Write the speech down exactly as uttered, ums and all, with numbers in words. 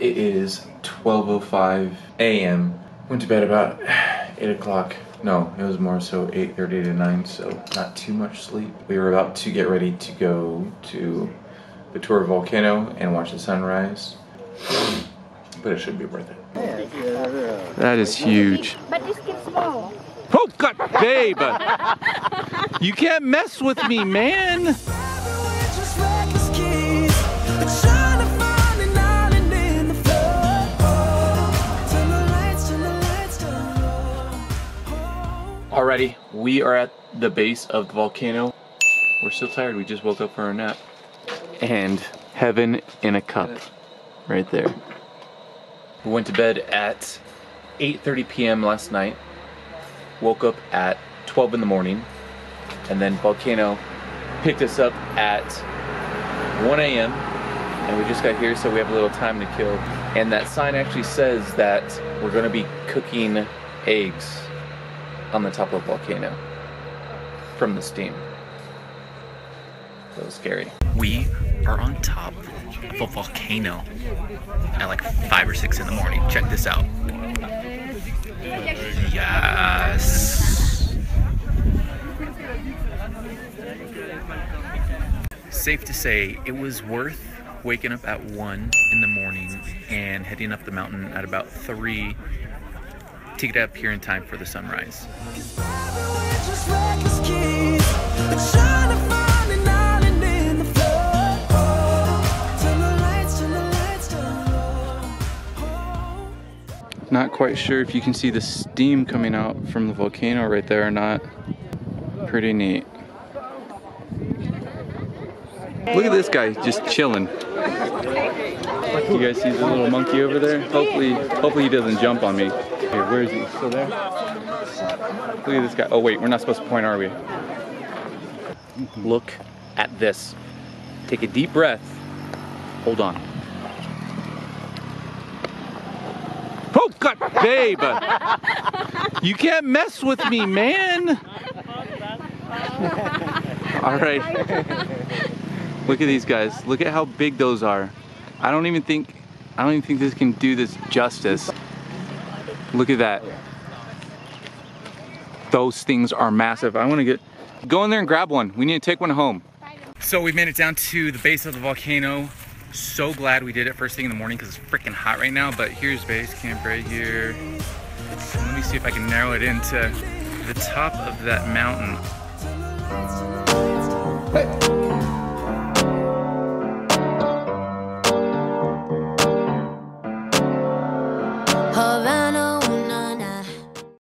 It is twelve oh five A M Went to bed about eight o'clock. No, it was more so eight thirty to nine, so not too much sleep. We were about to get ready to go to Batura Volcano and watch the sunrise, but it should be worth it. That is huge. But this kid's small. Oh God, babe! You can't mess with me, man! Alrighty, we are at the base of the volcano. We're still tired, we just woke up for a nap. And heaven in a cup, right there. We went to bed at eight thirty P M last night, woke up at twelve in the morning, and then volcano picked us up at one A M and we just got here, so we have a little time to kill. And that sign actually says that we're gonna be cooking eggs on the top of a volcano from the steam. That was scary. We are on top of a volcano at like five or six in the morning. Check this out. Yes. Safe to say it was worth waking up at one in the morning and heading up the mountain at about three to get up here in time for the sunrise. Not quite sure if you can see the steam coming out from the volcano right there or not. Pretty neat. Look at this guy just chilling. You guys see the little monkey over there? Hopefully, hopefully he doesn't jump on me. Hey, where is he? Still there? Look at this guy. Oh wait, we're not supposed to point, are we? Look at this. Take a deep breath. Hold on. Oh God, babe! You can't mess with me, man! All right. Look at these guys. Look at how big those are. I don't even think, I don't even think this can do this justice. Look at that. Those things are massive. I want to get, go in there and grab one. We need to take one home. So we made it down to the base of the volcano. So glad we did it first thing in the morning because it's freaking hot right now. But here's base camp right here. Let me see if I can narrow it into the top of that mountain. Hey. Havana.